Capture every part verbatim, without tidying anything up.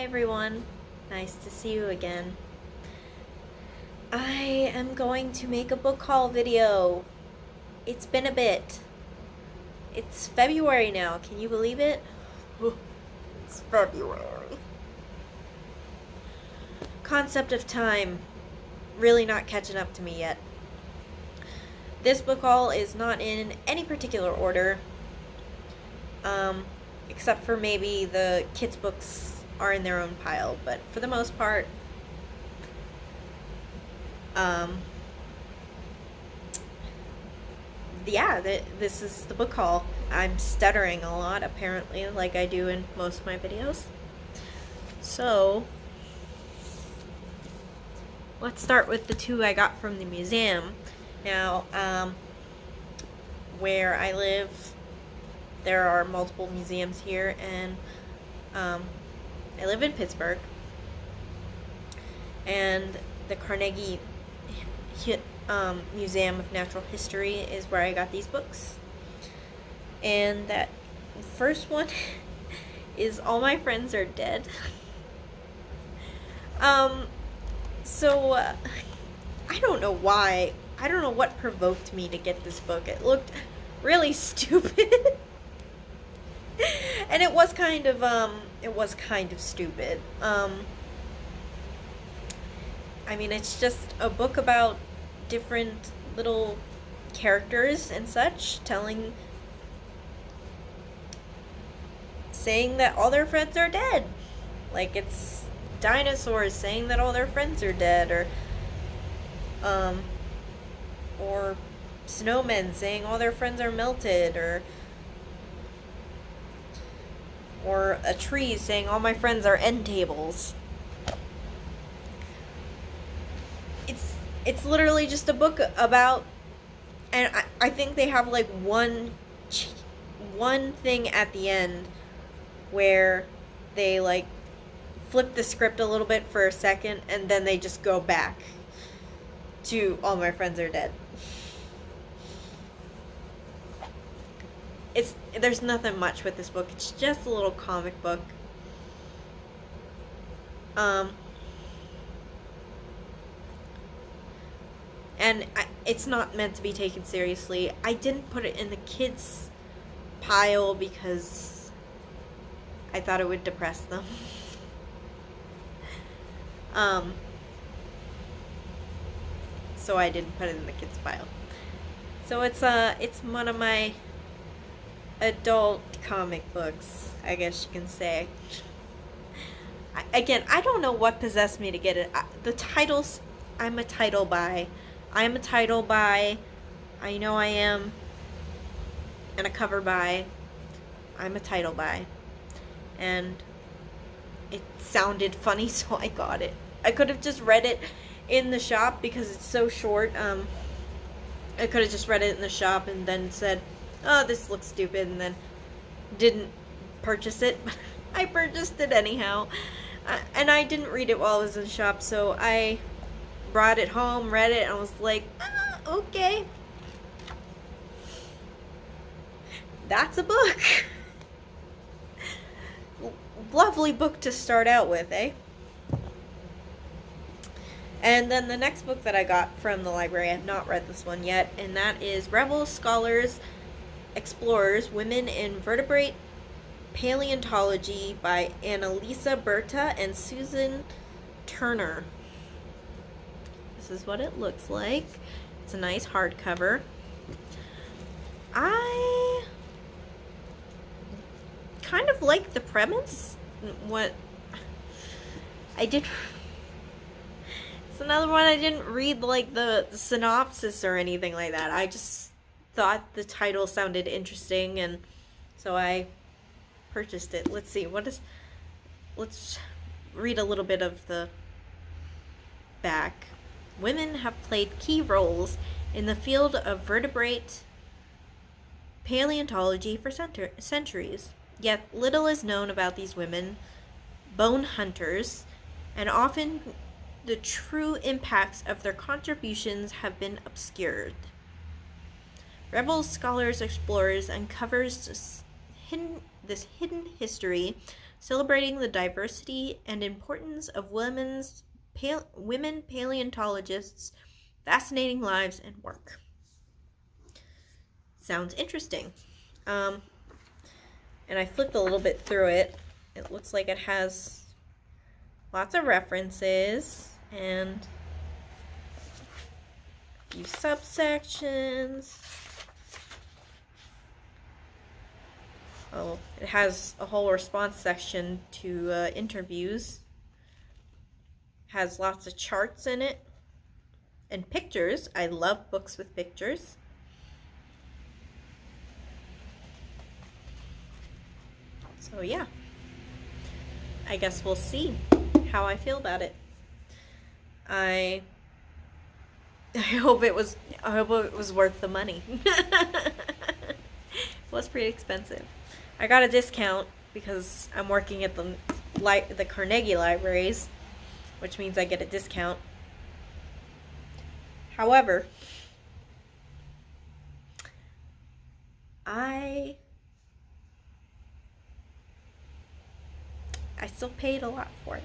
Hi everyone, nice to see you again. I am going to make a book haul video. It's been a bit. It's February now, can you believe it? It's February. Concept of time, really not catching up to me yet. This book haul is not in any particular order, um, except for maybe the kids' books are in their own pile, but for the most part, um, yeah, th this is the book haul. I'm stuttering a lot, apparently, like I do in most of my videos. So, let's start with the two I got from the museum. Now, um, where I live, there are multiple museums here, and um, I live in Pittsburgh, and the Carnegie um, Museum of Natural History is where I got these books. And that first one is All My Friends Are Dead. um, so uh, I don't know why. I don't know what provoked me to get this book. It looked really stupid. And it was kind of, um, it was kind of stupid. Um, I mean, it's just a book about different little characters and such, telling, saying that all their friends are dead. Like, it's dinosaurs saying that all their friends are dead, or, um, or snowmen saying all their friends are melted, or or a tree saying all my friends are end tables. It's it's literally just a book about, and I, I think they have like one one thing at the end where they like flip the script a little bit for a second, and then they just go back to all my friends are dead. It's, there's nothing much with this book. It's just a little comic book. Um, and I, it's not meant to be taken seriously. I didn't put it in the kids' pile because I thought it would depress them. um, so I didn't put it in the kids' pile. So it's uh, it's one of my adult comic books, I guess you can say. I, again, I don't know what possessed me to get it. I, the titles, I'm a title buy. I'm a title buy. I know I am. And a cover buy. I'm a title buy. And it sounded funny, so I got it. I could have just read it in the shop because it's so short. Um, I could have just read it in the shop and then said, oh, this looks stupid, and then didn't purchase it. I purchased it anyhow, uh, and I didn't read it while I was in the shop, so I brought it home, read it, and I was like, ah, okay, that's a book. Lovely book to start out with, eh? And then the next book that I got from the library, I have not read this one yet, and that is Rebel Scholars Explorers, Women in Vertebrate Paleontology by Annalisa Berta and Susan Turner. This is what it looks like. It's a nice hardcover. I kind of like the premise. What I did, it's another one I didn't read like the, the synopsis or anything like that. I just thought the title sounded interesting, and so I purchased it. Let's see, what is, let's read a little bit of the back. Women have played key roles in the field of vertebrate paleontology for centuries, yet little is known about these women, bone hunters, and often the true impacts of their contributions have been obscured. Rebel Scholars Explorers uncovers this hidden, this hidden history celebrating the diversity and importance of women's pale, women paleontologists' fascinating lives and work. Sounds interesting. Um, and I flipped a little bit through it. It looks like it has lots of references and a few subsections. Oh, it has a whole response section to uh, interviews. Has lots of charts in it and pictures. I love books with pictures. So yeah, I guess we'll see how I feel about it. I I hope it was I hope it was worth the money. It was pretty expensive. I got a discount because I'm working at the li the Carnegie libraries, which means I get a discount. However, I I still paid a lot for it.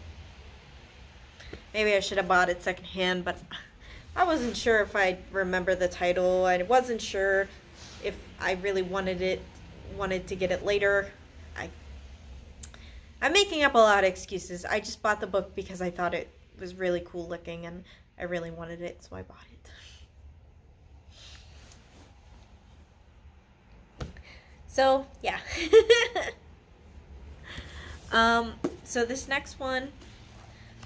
Maybe I should have bought it secondhand, but I wasn't sure if I remember the title, and I wasn't sure if I really wanted it. Wanted to get it later. I, I'm making up a lot of excuses. I just bought the book because I thought it was really cool looking and I really wanted it, so I bought it. So, yeah. um, so this next one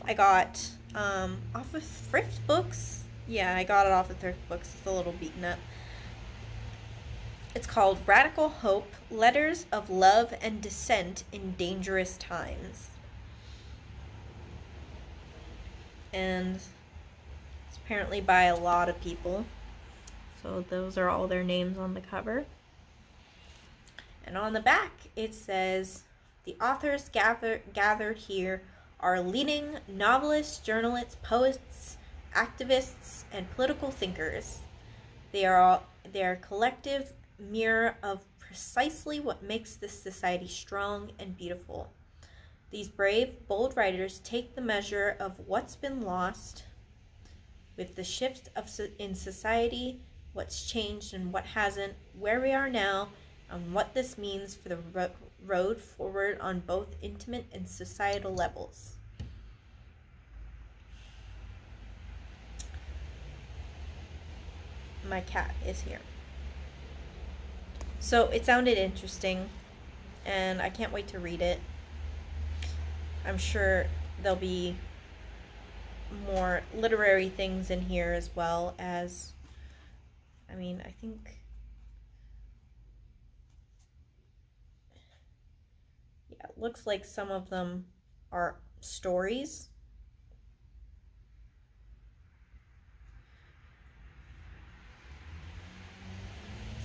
I got um, off of Thrift Books. Yeah, I got it off of Thrift Books. It's a little beaten up. It's called Radical Hope, Letters of Love and Dissent in Dangerous Times. And it's apparently by a lot of people. So those are all their names on the cover. And on the back it says, the authors gather, gathered here are leading novelists, journalists, poets, activists, and political thinkers. They are, all, they are collective mirror of precisely what makes this society strong and beautiful. These brave, bold writers take the measure of what's been lost with the shift of so in society, what's changed and what hasn't, where we are now, and what this means for the ro road forward on both intimate and societal levels. My cat is here. So it sounded interesting, and I can't wait to read it. I'm sure there'll be more literary things in here as well as, I mean, I think, yeah, it looks like some of them are stories.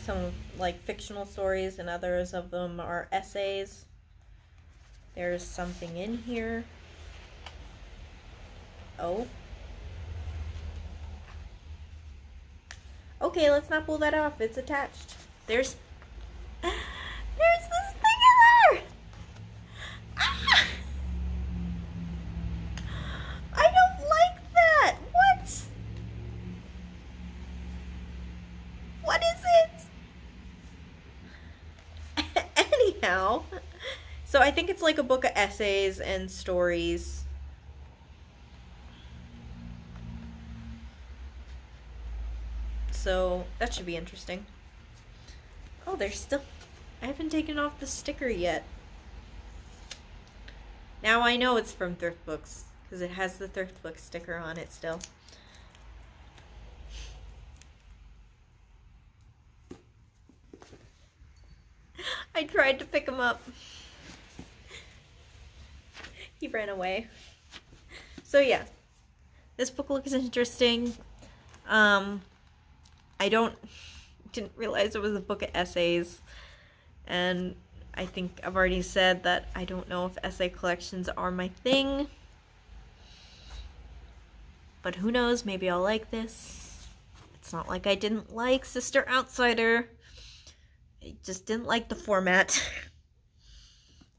Some like fictional stories and others of them are essays. There's something in here. Oh. Okay, let's not pull that off. It's attached. There's there's this thing in there. Ah! I don't like that. What? What is it? Now. So I think it's like a book of essays and stories. So that should be interesting. Oh, there's still, I haven't taken off the sticker yet. Now I know it's from Thrift Books because it has the Thrift Book sticker on it still. I tried to pick him up. He ran away. So yeah, this book looks interesting. Um, I don't, didn't realize it was a book of essays. And I think I've already said that I don't know if essay collections are my thing. But who knows, maybe I'll like this. It's not like I didn't like Sister Outsider. I just didn't like the format.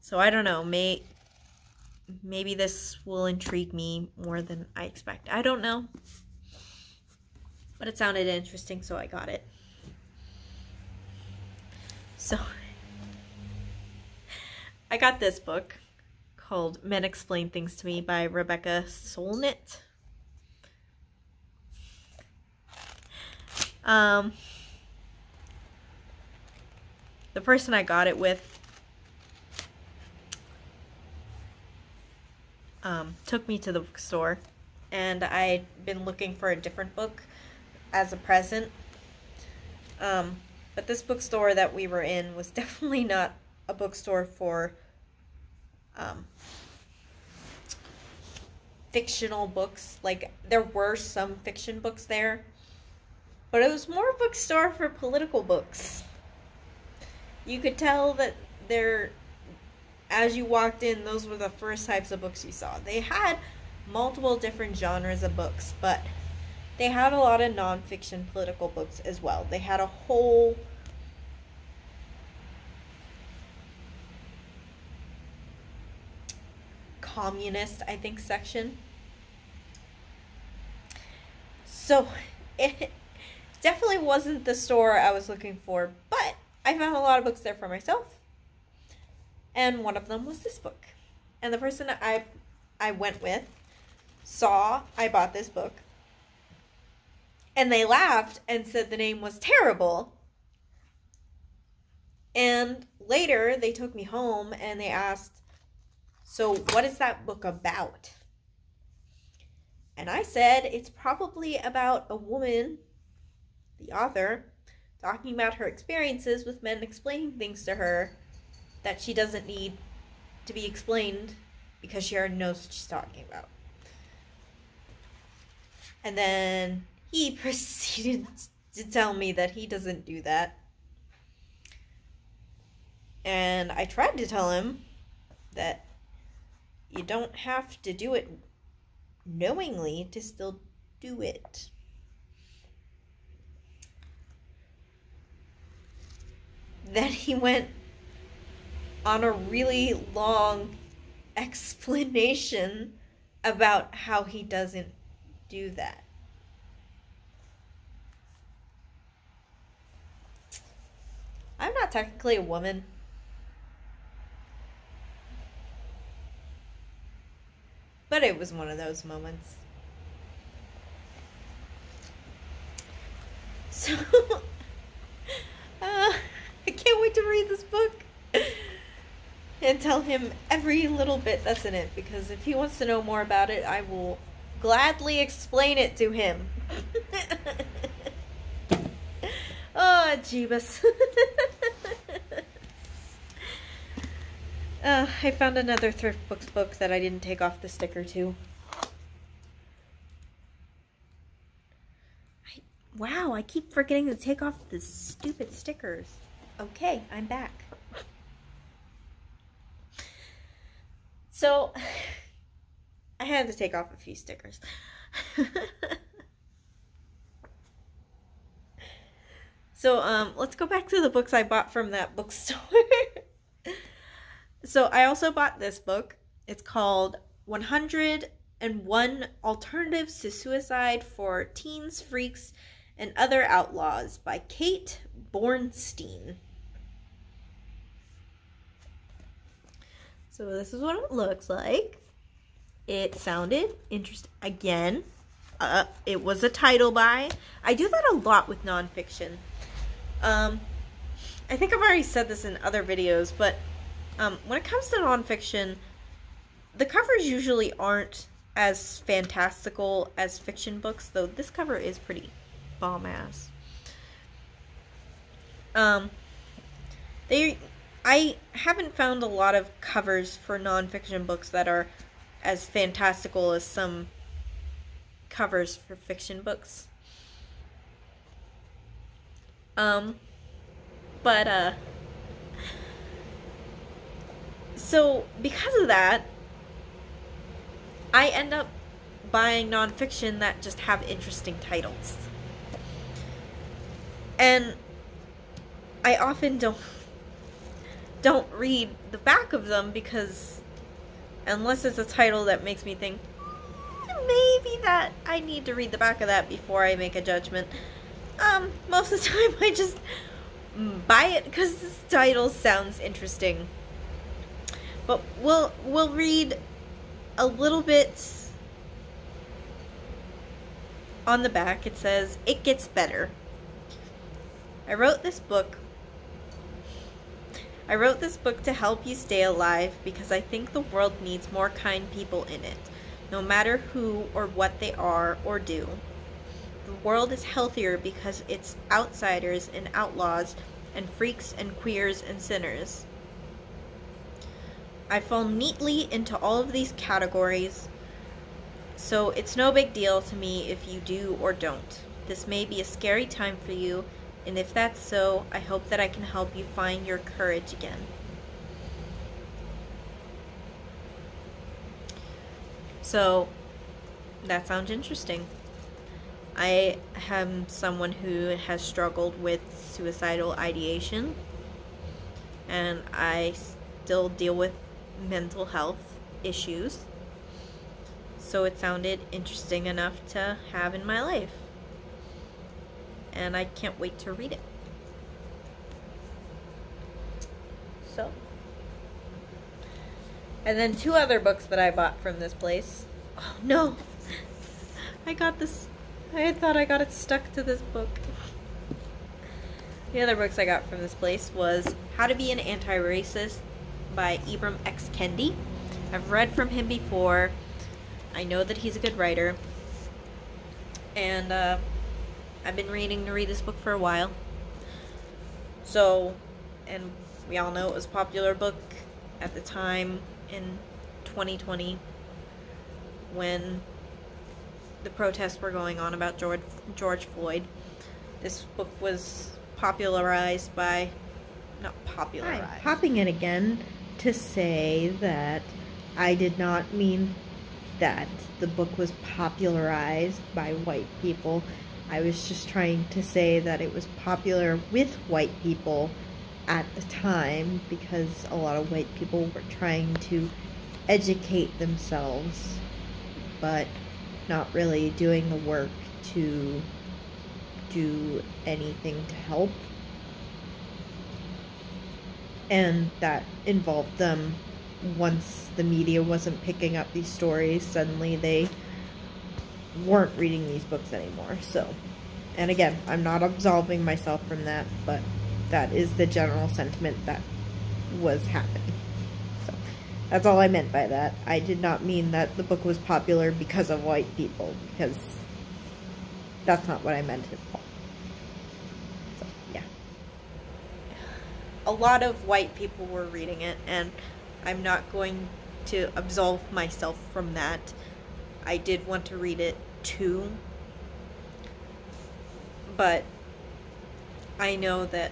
So I don't know, may maybe this will intrigue me more than I expect. I don't know. But it sounded interesting, so I got it. So I got this book called Men Explain Things to Me by Rebecca Solnit. Um, the person I got it with Um, took me to the bookstore, and I'd been looking for a different book as a present, um, but this bookstore that we were in was definitely not a bookstore for um, fictional books. Like, there were some fiction books there, but it was more a bookstore for political books. You could tell that they're as you walked in, those were the first types of books you saw. They had multiple different genres of books, but they had a lot of nonfiction political books as well. They had a whole communist, I think, section. So it definitely wasn't the store I was looking for, but I found a lot of books there for myself. And one of them was this book. And the person I I went with saw I bought this book. And they laughed and said the name was terrible. And later they took me home and they asked, "So what is that book about?" And I said, "It's probably about a woman, the author, talking about her experiences with men explaining things to her that she doesn't need to be explained because she already knows what she's talking about." And then he proceeded to tell me that he doesn't do that. And I tried to tell him that you don't have to do it knowingly to still do it. Then he went on a really long explanation about how he doesn't do that. I'm not technically a woman. But it was one of those moments. So, uh, I can't wait to read this book. And tell him every little bit that's in it, because if he wants to know more about it, I will gladly explain it to him. Oh, Jeebus. uh, I found another Thrift Books book that I didn't take off the sticker to. I, wow, I keep forgetting to take off the stupid stickers. Okay, I'm back. So, I had to take off a few stickers. So, um, let's go back to the books I bought from that bookstore. So, I also bought this book. It's called one hundred and one Alternatives to Suicide for Teens, Freaks, and Other Outlaws by Kate Bornstein. So this is what it looks like. It sounded interesting. Again, uh, it was a title buy. I do that a lot with nonfiction. Um, I think I've already said this in other videos, but um, when it comes to nonfiction, the covers usually aren't as fantastical as fiction books, though this cover is pretty bomb-ass. Um, they... I haven't found a lot of covers for nonfiction books that are as fantastical as some covers for fiction books. Um, but, uh, so because of that, I end up buying nonfiction that just have interesting titles. And I often don't don't read the back of them because unless it's a title that makes me think, maybe that I need to read the back of that before I make a judgment. Um, most of the time I just buy it because this title sounds interesting. But we'll, we'll read a little bit on the back. It says, "It gets better. I wrote this book. I wrote this book to help you stay alive because I think the world needs more kind people in it, no matter who or what they are or do. The world is healthier because it's outsiders and outlaws and freaks and queers and sinners. I fall neatly into all of these categories, so it's no big deal to me if you do or don't. This may be a scary time for you, and if that's so, I hope that I can help you find your courage again." So, that sounds interesting. I am someone who has struggled with suicidal ideation, and I still deal with mental health issues. So it sounded interesting enough to have in my life. And I can't wait to read it. So. And then two other books that I bought from this place. Oh no! I got this. I thought I got it stuck to this book. The other books I got from this place was How to Be an Anti-Racist by Ibram X. Kendi. I've read from him before. I know that he's a good writer, and uh, I've been reading to read this book for a while. So, and we all know it was a popular book at the time in twenty twenty when the protests were going on about George, George Floyd. This book was popularized by, not popularized. I'm popping it again to say that I did not mean that the book was popularized by white people. I was just trying to say that it was popular with white people at the time because a lot of white people were trying to educate themselves but not really doing the work to do anything to help. And that involved them. Once the media wasn't picking up these stories, suddenly they weren't reading these books anymore. So, and again, I'm not absolving myself from that, but that is the general sentiment that was happening. So, that's all I meant by that. I did not mean that the book was popular because of white people, because that's not what I meant at all. So, yeah. A lot of white people were reading it, and I'm not going to absolve myself from that. I did want to read it too. But I know that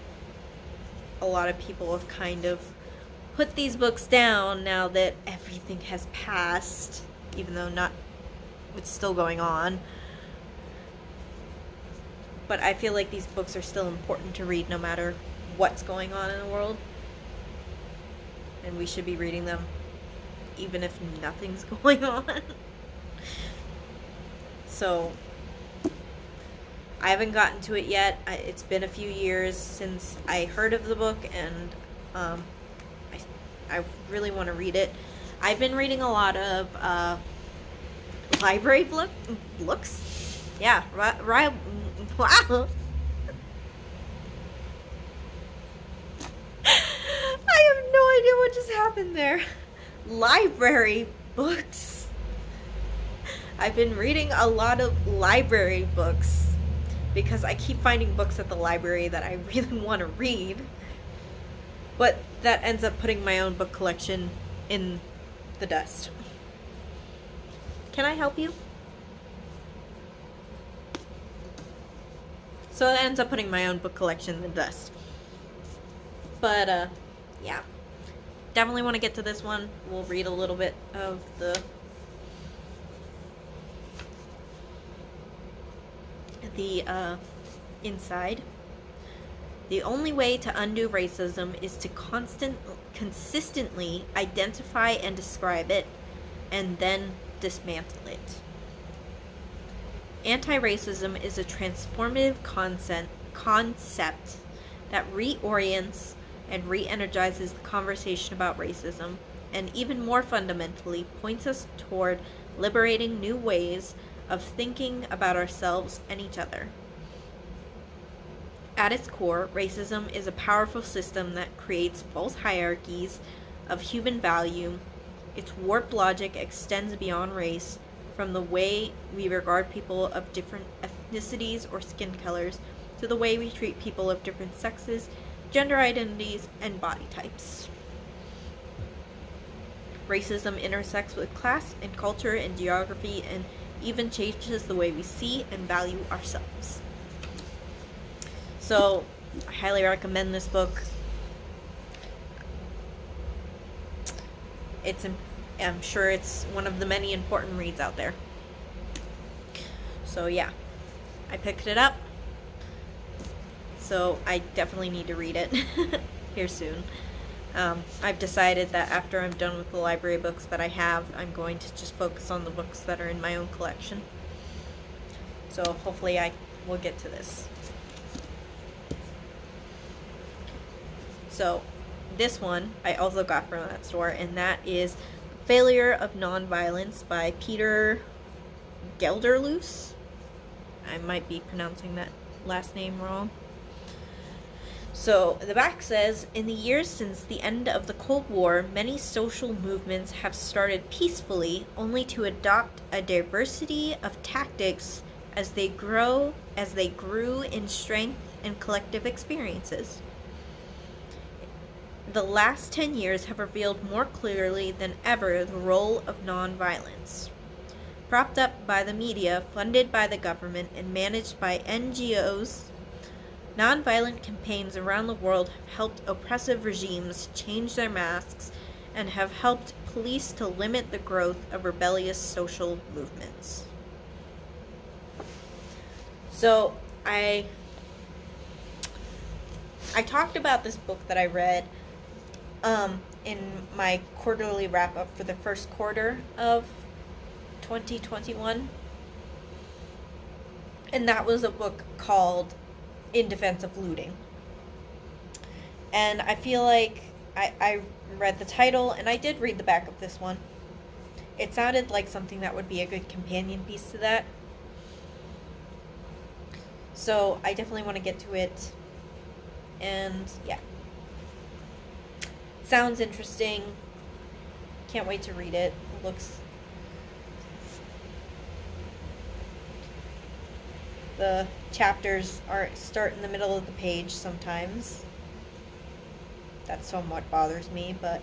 a lot of people have kind of put these books down now that everything has passed, even though not, it's still going on. But I feel like these books are still important to read no matter what's going on in the world. And we should be reading them even if nothing's going on. So, I haven't gotten to it yet. I, it's been a few years since I heard of the book, and um, I, I really want to read it. I've been reading a lot of uh, library book, books. Yeah, right. Wow. What just happened there? Library books. I've been reading a lot of library books because I keep finding books at the library that I really want to read, but that ends up putting my own book collection in the dust. Can I help you? So that ends up putting my own book collection in the dust. But uh, yeah. Definitely want to get to this one. We'll read a little bit of the the uh, inside. The only way to undo racism is to constant, consistently identify and describe it, and then dismantle it. Anti-racism is a transformative concept that reorients and re-energizes the conversation about racism, and even more fundamentally points us toward liberating new ways of thinking about ourselves and each other. At its core, racism is a powerful system that creates false hierarchies of human value. Its warped logic extends beyond race, from the way we regard people of different ethnicities or skin colors to the way we treat people of different sexes, gender identities, and body types. Racism intersects with class and culture and geography, and even changes the way we see and value ourselves. So, I highly recommend this book. It's, I'm sure it's one of the many important reads out there. So yeah, I picked it up. So I definitely need to read it here soon. Um, I've decided that after I'm done with the library books that I have, I'm going to just focus on the books that are in my own collection. So hopefully I will get to this. So this one I also got from that store, and that is Failure of Nonviolence by Peter Gelderloos. I might be pronouncing that last name wrong. So the back says, in the years since the end of the Cold War, many social movements have started peacefully, only to adopt a diversity of tactics as they grow, as they grew in strength and collective experiences. The last ten years have revealed more clearly than ever the role of nonviolence. Propped up by the media, funded by the government, and managed by N G Os, nonviolent campaigns around the world have helped oppressive regimes change their masks and have helped police to limit the growth of rebellious social movements. So, I I talked about this book that I read um, in my quarterly wrap-up for the first quarter of twenty twenty-one. And that was a book called In Defense of Looting. And I feel like I, I read the title, and I did read the back of this one. It sounded like something that would be a good companion piece to that. So I definitely want to get to it. And yeah, sounds interesting. Can't wait to read it. Looks, the chapters are start in the middle of the page sometimes. That somewhat bothers me, but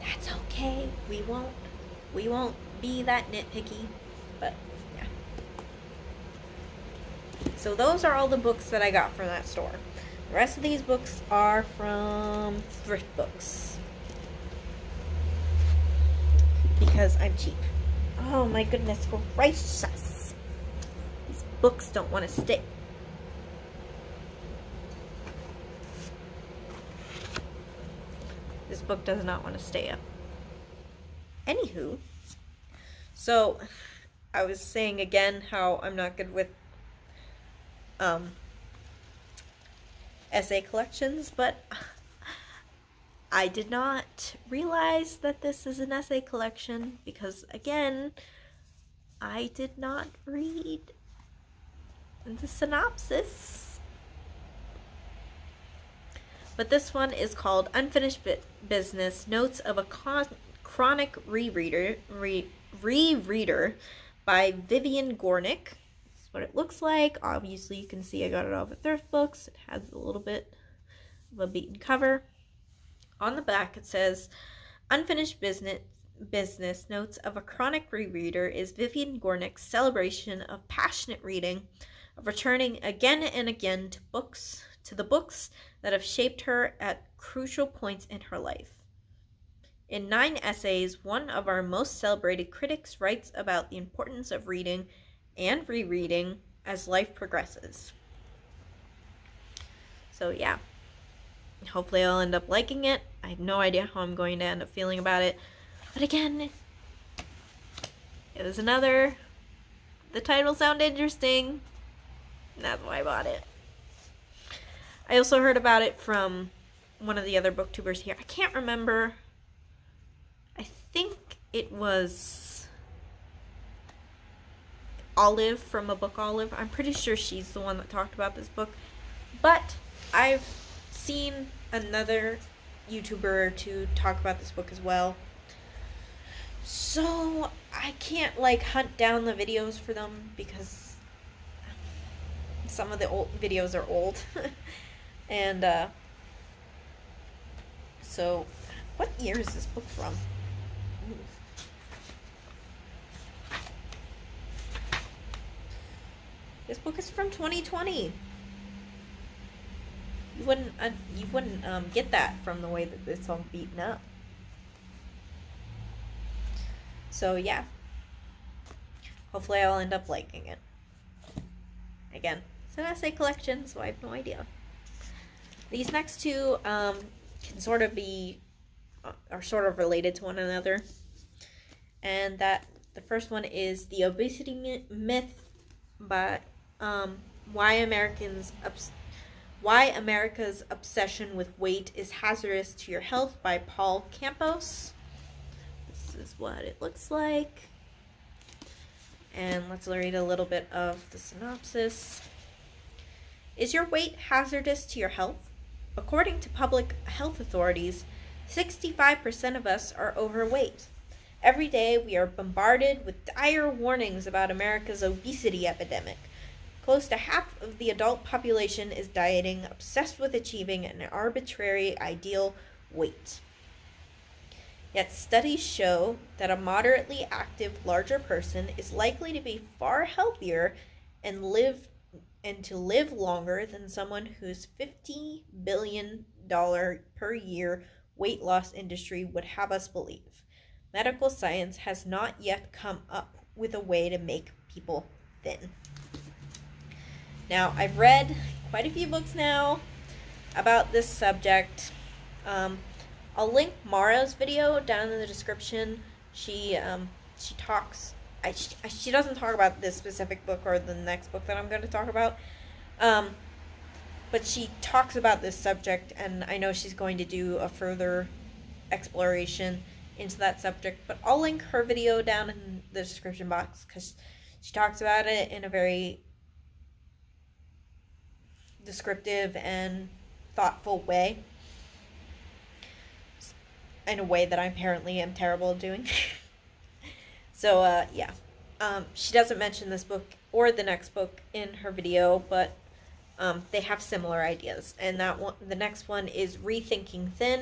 that's okay. We won't, we won't be that nitpicky. But yeah. So those are all the books that I got from that store. The rest of these books are from Thrift Books, because I'm cheap. Oh my goodness gracious. These books don't want to stick. This book does not want to stay up. Anywho, so I was saying again how I'm not good with Um, essay collections, but I did not realize that this is an essay collection because, again, I did not read the synopsis. But this one is called Unfinished Business, Notes of a Con Chronic Rereader, re Rereader by Vivian Gornick. What it looks like. Obviously you can see I got it off at Thrift Books. It has a little bit of a beaten cover. On the back it says, Unfinished Business, Business Notes of a Chronic Rereader is Vivian Gornick's celebration of passionate reading, of returning again and again to books, to the books that have shaped her at crucial points in her life. In nine essays, one of our most celebrated critics writes about the importance of reading and rereading as life progresses. So yeah, hopefully I'll end up liking it. I have no idea how I'm going to end up feeling about it. But again, it was another, the title sounded interesting, and that's why I bought it. I also heard about it from one of the other booktubers here. I can't remember. I think it was Olive from A Book Olive. I'm pretty sure she's the one that talked about this book. But I've seen another YouTuber or two talk about this book as well. So I can't like hunt down the videos for them because some of the old videos are old. And uh, so what year is this book from? Ooh. This book is from twenty twenty. You wouldn't uh, you wouldn't um, get that from the way that it's all beaten up. So yeah, hopefully I'll end up liking it. Again, it's an essay collection, so I have no idea. These next two um, can sort of be, are sort of related to one another. And that, the first one is The Obesity Myth, by um, Why Americans Obs- Why America's Obsession with Weight is Hazardous to Your Health, by Paul Campos. This is what it looks like. And let's read a little bit of the synopsis. Is your weight hazardous to your health? According to public health authorities, sixty-five percent of us are overweight. Every day we are bombarded with dire warnings about America's obesity epidemic. Close to half of the adult population is dieting, obsessed with achieving an arbitrary ideal weight. Yet studies show that a moderately active, larger person is likely to be far healthier and live and to live longer than someone whose fifty billion dollars per year weight loss industry would have us believe. Medical science has not yet come up with a way to make people thin. Now, I've read quite a few books now about this subject. Um, I'll link Mara's video down in the description. She um, she talks, I, she, she doesn't talk about this specific book or the next book that I'm going to talk about. Um, but she talks about this subject, and I know she's going to do a further exploration into that subject. But I'll link her video down in the description box because she talks about it in a very descriptive and thoughtful way, in a way that I apparently am terrible at doing. So uh, yeah, um, she doesn't mention this book or the next book in her video, but um, they have similar ideas. And that one, the next one is Rethinking Thin,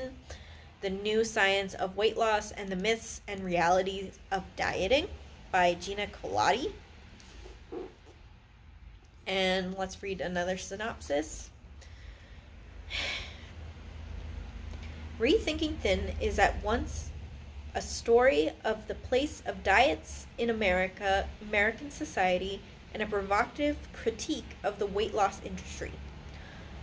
The New Science of Weight Loss and the Myths and Realities of Dieting, by Gina Kolata. And let's read another synopsis. Rethinking Thin is at once a story of the place of diets in America, American society, and a provocative critique of the weight loss industry.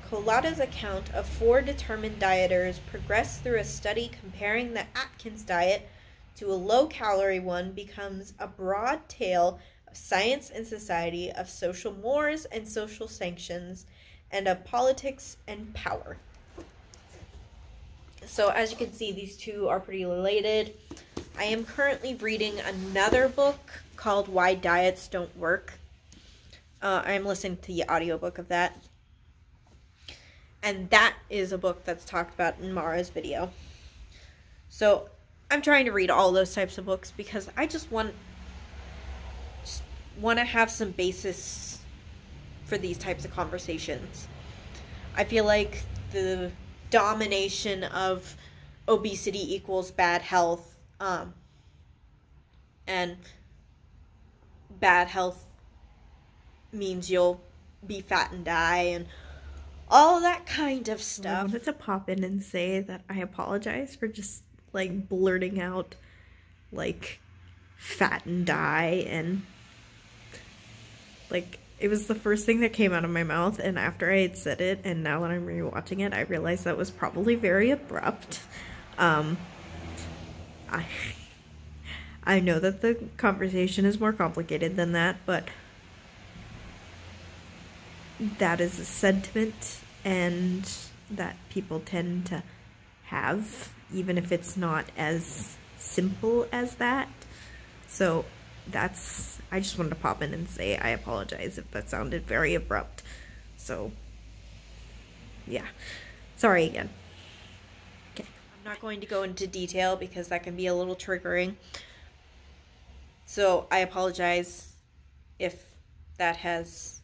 Kolata's account of four determined dieters progressed through a study comparing the Atkins diet to a low-calorie one becomes a broad tale science and society, of social mores and social sanctions, and of politics and power. So as you can see, these two are pretty related. I am currently reading another book called Why Diets Don't Work. Uh, I'm listening to the audiobook of that. And that is a book that's talked about in Mara's video. So I'm trying to read all those types of books because I just want... want to have some basis for these types of conversations. I feel like the domination of obesity equals bad health, um, and bad health means you'll be fat and die and all that kind of stuff. I wanted to pop in and say that I apologize for just like blurting out like fat and die, and like, it was the first thing that came out of my mouth, and after I had said it, and now when I'm rewatching it, I realized that was probably very abrupt. Um, I, I know that the conversation is more complicated than that, but that is a sentiment and that people tend to have, even if it's not as simple as that. So that's, I just wanted to pop in and say I apologize if that sounded very abrupt. So yeah, sorry again. Okay, I'm not going to go into detail because that can be a little triggering. So I apologize if that has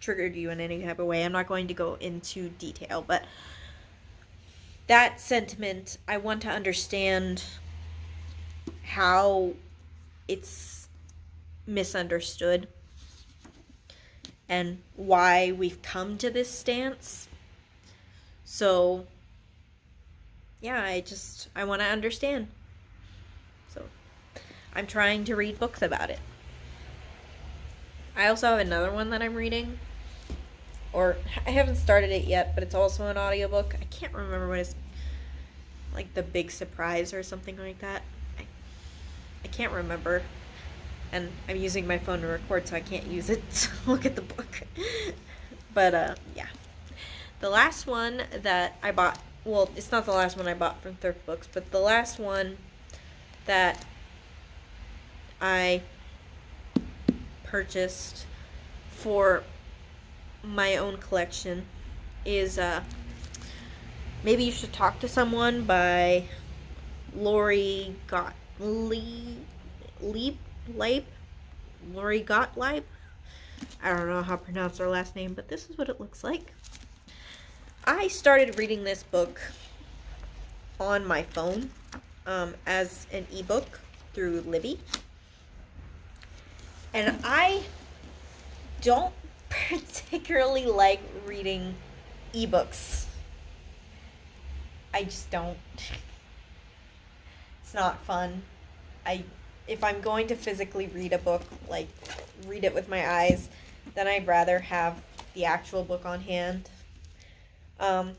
triggered you in any type of way. I'm not going to go into detail, but that sentiment, I want to understand how it's misunderstood and why we've come to this stance. So yeah, I just, I want to understand. So I'm trying to read books about it. I also have another one that I'm reading, or I haven't started it yet, but it's also an audiobook. I can't remember what it's, like The Big Surprise or something like that. I, I can't remember, and I'm using my phone to record, so I can't use it to look at the book. But uh, yeah, the last one that I bought, well, it's not the last one I bought from Thrift Books, but the last one that I purchased for my own collection is uh, Maybe You Should Talk to Someone by Lori Gottlieb. Lori Gottlieb? I don't know how to pronounce her last name, but this is what it looks like. I started reading this book on my phone um, as an ebook through Libby. And I don't particularly like reading ebooks. I just don't. It's not fun. I if I'm going to physically read a book, like read it with my eyes, then I'd rather have the actual book on hand. Um,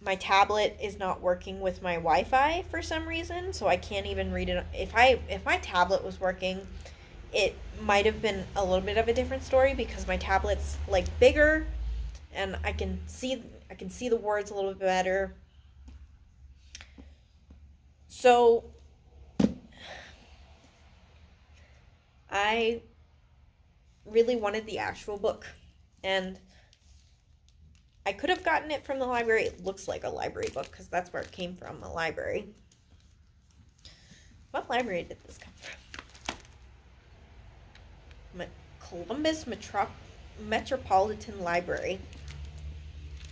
my tablet is not working with my Wi-Fi for some reason, so I can't even read it. If I if my tablet was working, it might have been a little bit of a different story, because my tablet's like bigger and I can see I can see the words a little bit better. So I really wanted the actual book, and I could have gotten it from the library. It looks like a library book because that's where it came from, a library. What library did this come from? Columbus Metro Metropolitan Library,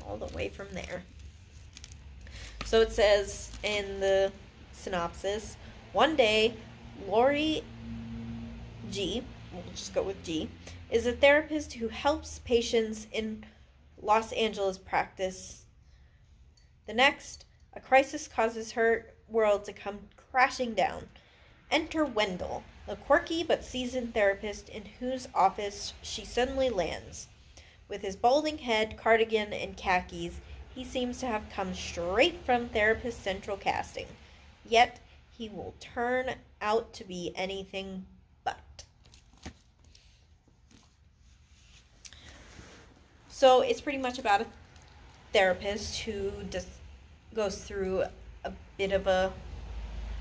all the way from there. So it says in the synopsis, one day, Lori G, we'll just go with G, is a therapist who helps patients in Los Angeles practice. The next, a crisis causes her world to come crashing down. Enter Wendell, a quirky but seasoned therapist in whose office she suddenly lands. With his balding head, cardigan, and khakis, he seems to have come straight from Therapist Central casting. Yet, he will turn out to be anything but. So, it's pretty much about a therapist who just goes through a bit of a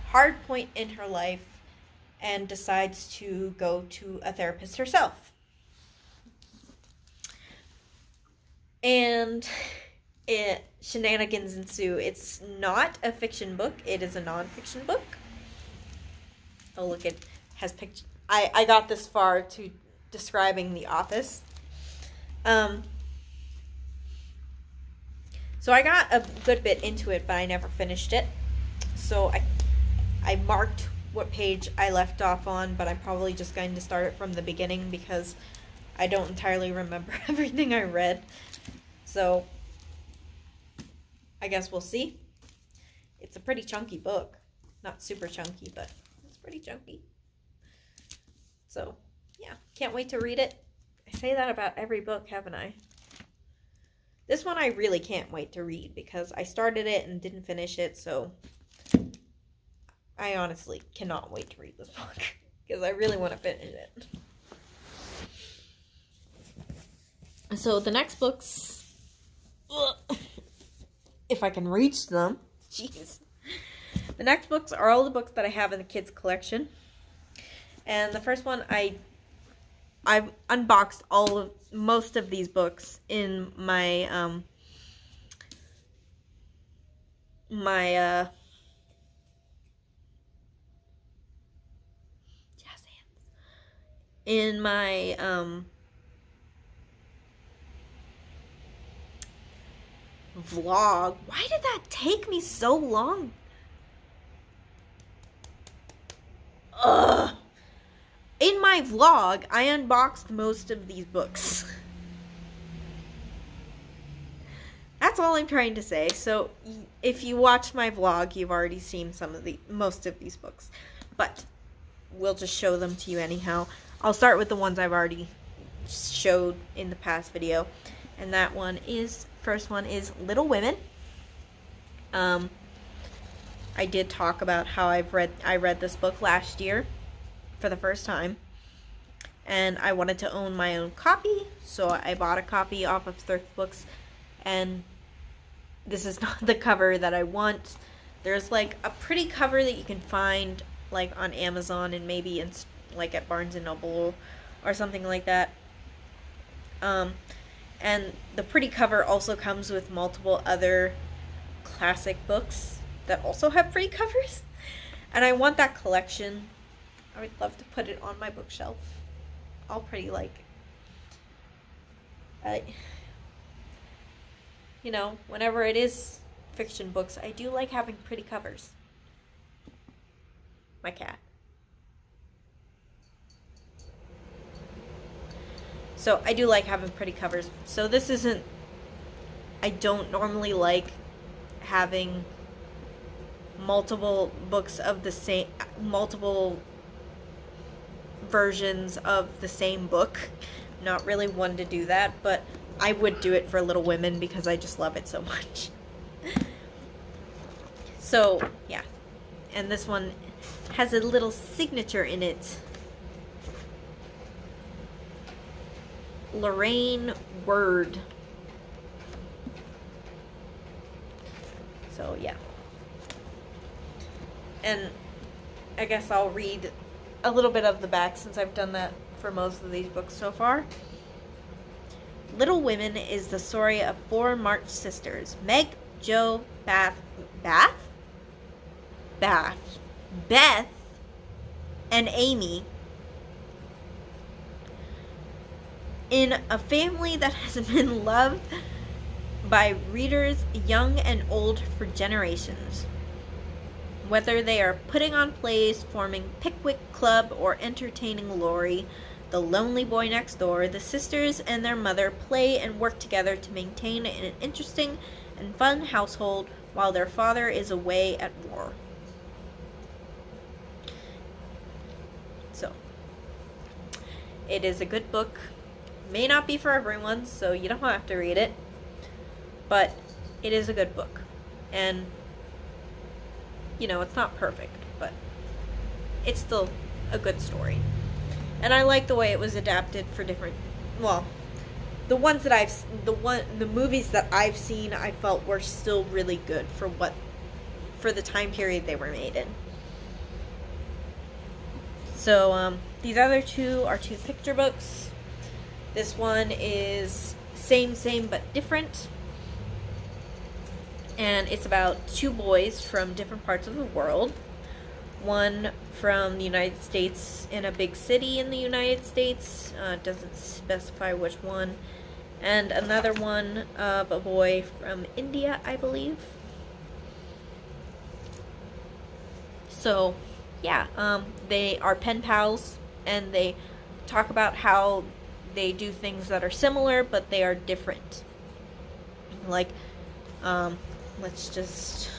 hard point in her life and decides to go to a therapist herself. And it, shenanigans ensue. It's not a fiction book. It is a non-fiction book. Oh, look, it has pictures. I, I got this far to describing the office. Um, so I got a good bit into it, but I never finished it. So I, I marked what page I left off on, but I'm probably just going to start it from the beginning because I don't entirely remember everything I read. So I guess we'll see. It's a pretty chunky book. Not super chunky, but it's pretty chunky. So yeah, can't wait to read it. I say that about every book, haven't I? This one I really can't wait to read because I started it and didn't finish it, so I honestly cannot wait to read this book. because I really want to finish it. So the next books, ugh, if I can reach them, jeez. The next books are all the books that I have in the kids' collection. And the first one, I, I've unboxed all of, most of these books in my, um, my, uh, jazz hands, in my, um, vlog. Why did that take me so long? Ugh. In my vlog, I unboxed most of these books. That's all I'm trying to say. So if you watch my vlog, you've already seen some of the most of these books, but we'll just show them to you anyhow. I'll start with the ones I've already showed in the past video, and that one is first one is Little Women. Um, I did talk about how I've read I read this book last year for the first time, and I wanted to own my own copy, so I bought a copy off of Thrift Books, and this is not the cover that I want. There's like a pretty cover that you can find like on Amazon and maybe in, like at Barnes and Noble or something like that, um, and the pretty cover also comes with multiple other classic books that also have pretty covers, and I want that collection. I would love to put it on my bookshelf, all pretty, like, I, you know, whenever it is fiction books, I do like having pretty covers. My cat. So I do like having pretty covers. So this isn't, I don't normally like having multiple books of the same, multiple versions of the same book. Not really one to do that, but I would do it for Little Women because I just love it so much. So yeah, and this one has a little signature in it. Lorraine Word. So yeah, and I guess I'll read a little bit of the back since I've done that for most of these books so far. Little Women is the story of four March sisters, Meg, Jo, Bath, Bath? Bath, Beth, and Amy, in a family that has been loved by readers young and old for generations. Whether they are putting on plays, forming Pickwick Club, or entertaining Lori, the lonely boy next door, the sisters and their mother play and work together to maintain an interesting and fun household while their father is away at war. So, it is a good book. May not be for everyone, so you don't have to read it, but it is a good book. And you know, it's not perfect, but it's still a good story. And I like the way it was adapted for different, well, the ones that I've, the one, the movies that I've seen, I felt were still really good for what, for the time period they were made in. So, um, these other two are two picture books. This one is Same, Same, But Different. And it's about two boys from different parts of the world. One from the United States, in a big city in the United States, uh, doesn't specify which one. And another one of a boy from India, I believe. So, yeah, um, they are pen pals, and they talk about how they do things that are similar, but they are different. Like, um... let's just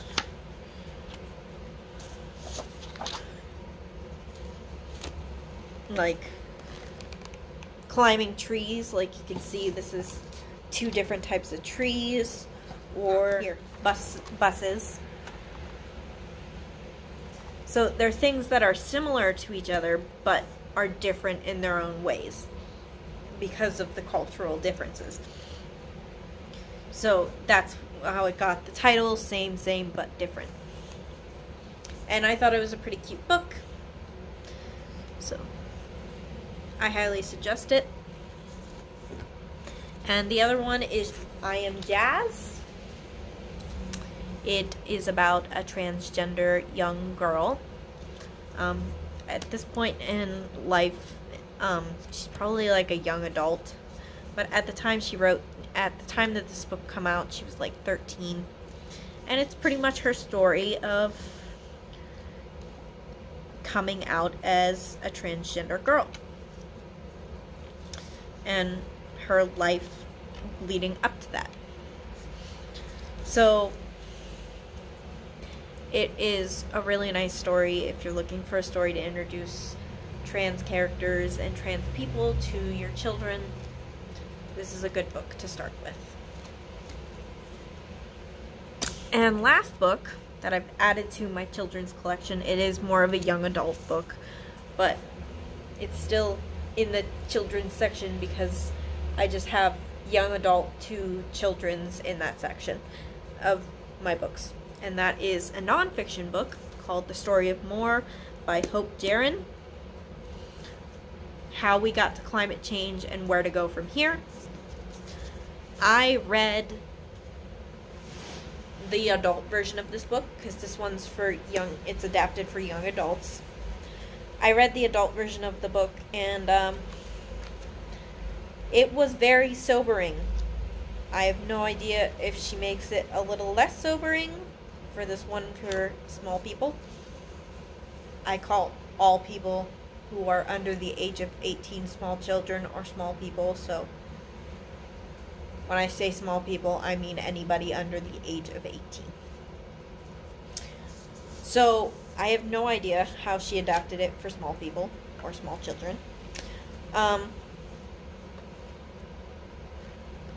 like climbing trees, like you can see this is two different types of trees, or bus buses. So they're things that are similar to each other, but are different in their own ways because of the cultural differences. So that's how it got the title, same, same, but different. And I thought it was a pretty cute book. So I highly suggest it. And the other one is I Am Jazz. It is about a transgender young girl. Um, at this point in life, um, she's probably like a young adult. But at the time she wrote, at the time that this book came out, she was like thirteen. And it's pretty much her story of coming out as a transgender girl. And her life leading up to that. So it is a really nice story if you're looking for a story to introduce trans characters and trans people to your children. This is a good book to start with. And last book that I've added to my children's collection, it is more of a young adult book, but it's still in the children's section because I just have young adult to children's in that section of my books. And that is a nonfiction book called The Story of More by Hope Jahren. How We Got to Climate Change and Where to Go from Here. I read the adult version of this book because this one's for young, it's adapted for young adults. I read the adult version of the book and um, it was very sobering. I have no idea if she makes it a little less sobering for this one for small people. I call all people who are under the age of eighteen small children or small people, so when I say small people, I mean anybody under the age of eighteen. So I have no idea how she adapted it for small people or small children. Um,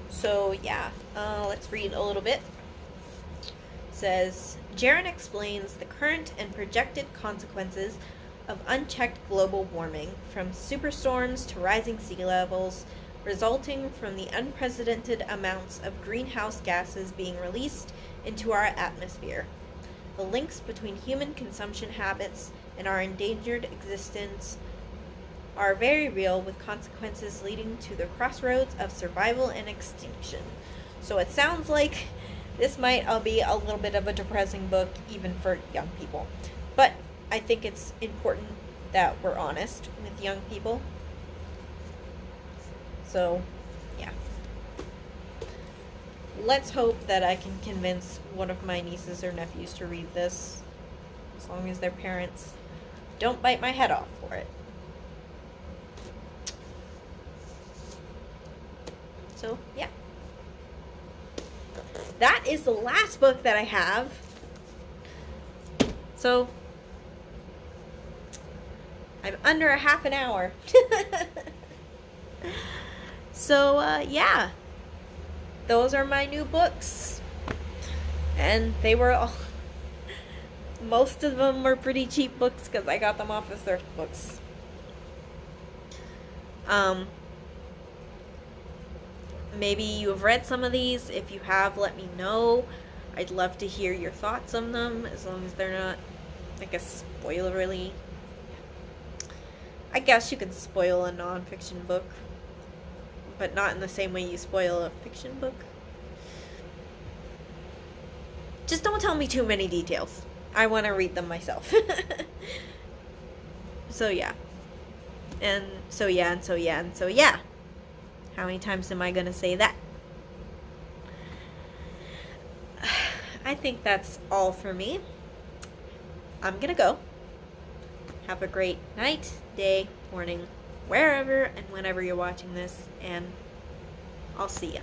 so yeah, uh, let's read a little bit. It says, Jahren explains the current and projected consequences of unchecked global warming, from superstorms to rising sea levels, resulting from the unprecedented amounts of greenhouse gases being released into our atmosphere. The links between human consumption habits and our endangered existence are very real, with consequences leading to the crossroads of survival and extinction. So it sounds like this might be a little bit of a depressing book, even for young people. But I think it's important that we're honest with young people. So, yeah. Let's hope that I can convince one of my nieces or nephews to read this, as long as their parents don't bite my head off for it. So, yeah. That is the last book that I have. So, I'm under a half an hour. So, uh, yeah. Those are my new books. And they were all... most of them were pretty cheap books because I got them off of Thrift Books. Um, maybe you have read some of these. If you have, let me know. I'd love to hear your thoughts on them, as long as they're not like a spoilery. I guess you could spoil a nonfiction book, but not in the same way you spoil a fiction book. Just don't tell me too many details. I want to read them myself. So yeah. And so yeah, and so yeah, and so yeah. How many times am I going to say that? I think that's all for me. I'm going to go. Have a great night, day, morning, wherever and whenever you're watching this, and I'll see ya.